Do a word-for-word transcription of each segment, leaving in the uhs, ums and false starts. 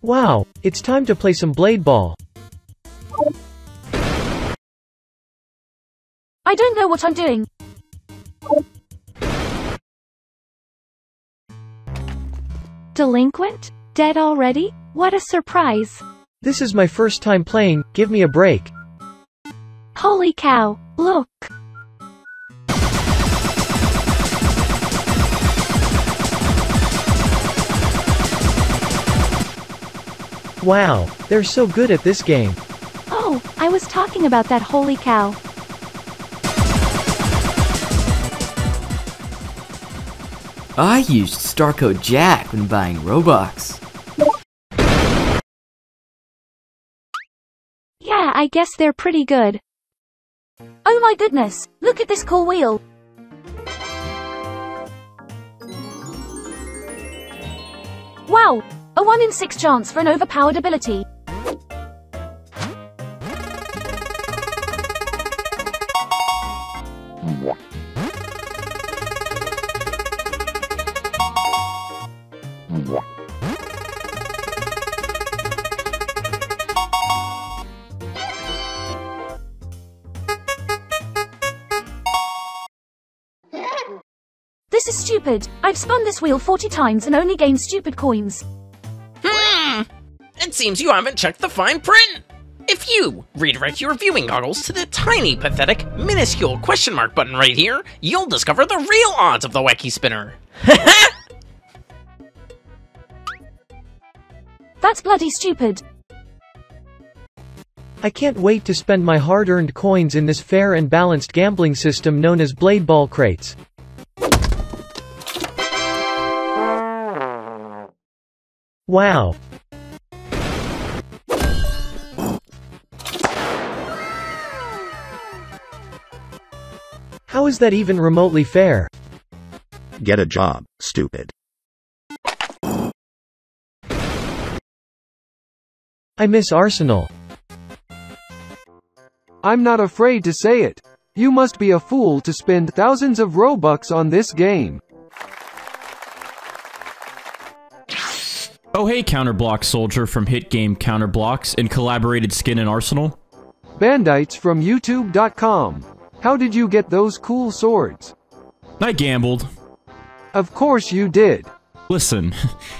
Wow, it's time to play some Blade Ball. I don't know what I'm doing. Delinquent? Dead already? What a surprise. This is my first time playing, give me a break. Holy cow, look. Wow, they're so good at this game. Oh, I was talking about that holy cow. I used Star Code Jack when buying Robux. Yeah, I guess they're pretty good. Oh my goodness, look at this cool wheel. Wow, a one in six chance for an overpowered ability. This is stupid. I've spun this wheel forty times and only gained stupid coins. Hmm. It seems you haven't checked the fine print. If you redirect your viewing goggles to the tiny, pathetic, minuscule question mark button right here, you'll discover the real odds of the Wacky Spinner. That's bloody stupid. I can't wait to spend my hard-earned coins in this fair and balanced gambling system known as Blade Ball Crates. Wow. How is that even remotely fair? Get a job, stupid. I miss Arsenal. I'm not afraid to say it. You must be a fool to spend thousands of Robux on this game. Oh hey, Counterblocks soldier from hit game Counterblocks and collaborated skin in Arsenal. Bandites from YouTube dot com. How did you get those cool swords? I gambled. Of course you did. Listen,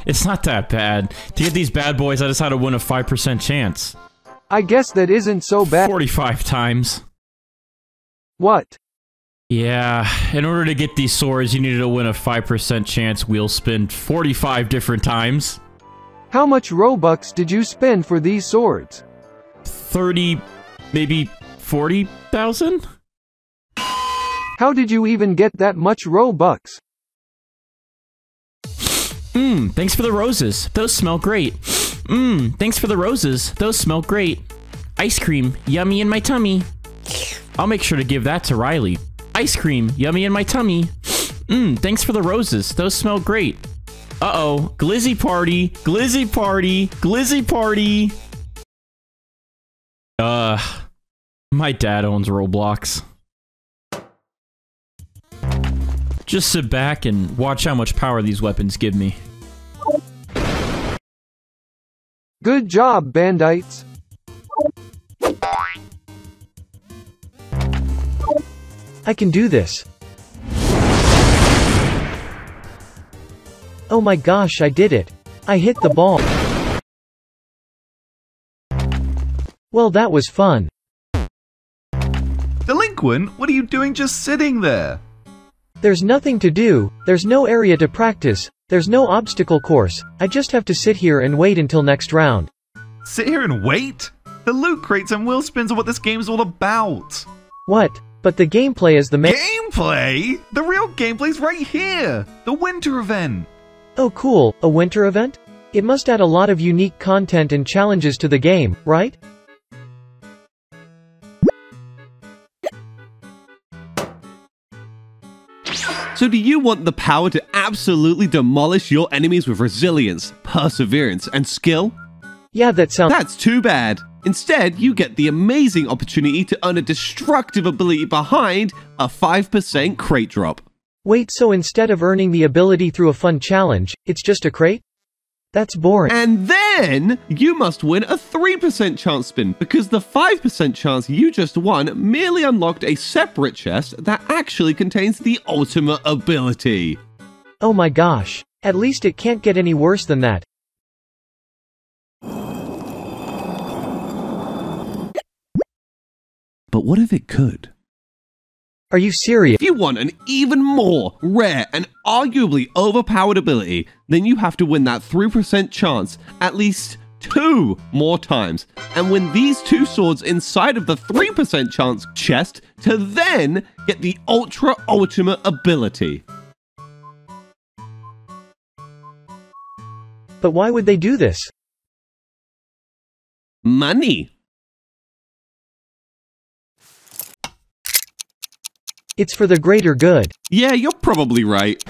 it's not that bad. To get these bad boys, I just had to win a five percent chance. I guess that isn't so bad. forty-five times. What? Yeah, in order to get these swords, you needed to win a five percent chance wheel spin forty-five different times. How much Robux did you spend for these swords? thirty, maybe forty thousand? How did you even get that much Robux? Mmm, thanks for the roses. Those smell great. Mmm, thanks for the roses. Those smell great. Ice cream, yummy in my tummy. I'll make sure to give that to Riley. Ice cream, yummy in my tummy. Mmm, thanks for the roses. Those smell great. Uh-oh, glizzy party, glizzy party, glizzy party. Uh, my dad owns Roblox. Just sit back and watch how much power these weapons give me. Good job, Bandites. I can do this. Oh my gosh, I did it! I hit the ball! Well, that was fun. Delinquent, what are you doing just sitting there? There's nothing to do, there's no area to practice, there's no obstacle course, I just have to sit here and wait until next round. Sit here and wait? The loot crates and wheel spins are what this game's all about! What? But the gameplay is the main- Gameplay? The real gameplay's right here! The winter event! Oh cool, a winter event? It must add a lot of unique content and challenges to the game, right? So do you want the power to absolutely demolish your enemies with resilience, perseverance, and skill? Yeah, that sounds- That's too bad! Instead, you get the amazing opportunity to earn a destructive ability behind a five percent crate drop. Wait, so instead of earning the ability through a fun challenge, it's just a crate? That's boring. And then you must win a three percent chance spin, because the five percent chance you just won merely unlocked a separate chest that actually contains the ultimate ability. Oh my gosh. At least it can't get any worse than that. But what if it could? Are you serious? If you want an even more rare and arguably overpowered ability, then you have to win that three percent chance at least two more times, and win these two swords inside of the three percent chance chest to then get the ultra ultimate ability. But why would they do this? Money. It's for the greater good. Yeah, you're probably right.